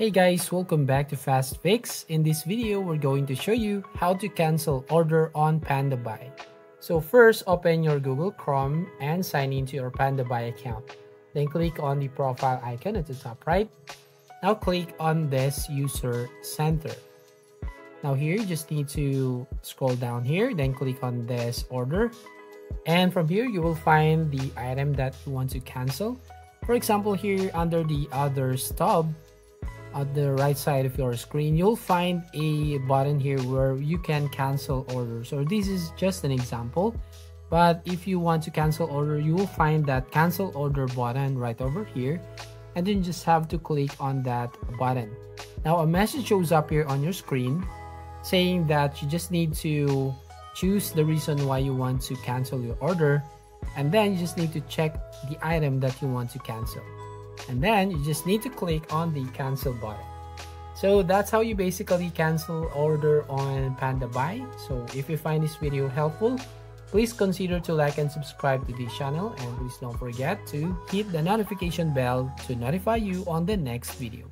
Hey guys, welcome back to Fast Fixx. In this video, we're going to show you how to cancel order on PandaBuy. So first, open your Google Chrome and sign into your PandaBuy account. Then click on the profile icon at the top right. Now click on this user center. Now here, you just need to scroll down here, then click on this order. And from here, you will find the item that you want to cancel. For example, here under the Others tab, at the right side of your screen, you'll find a button here where you can cancel order. So this is just an example, but if you want to cancel order, you will find that cancel order button right over here, and then you just have to click on that button. Now a message shows up here on your screen saying that you just need to choose the reason why you want to cancel your order, and then you just need to check the item that you want to cancel, and then you just need to click on the cancel button. So that's how you basically cancel order on PandaBuy. So if you find this video helpful, please consider to like and subscribe to this channel, and please don't forget to hit the notification bell to notify you on the next video.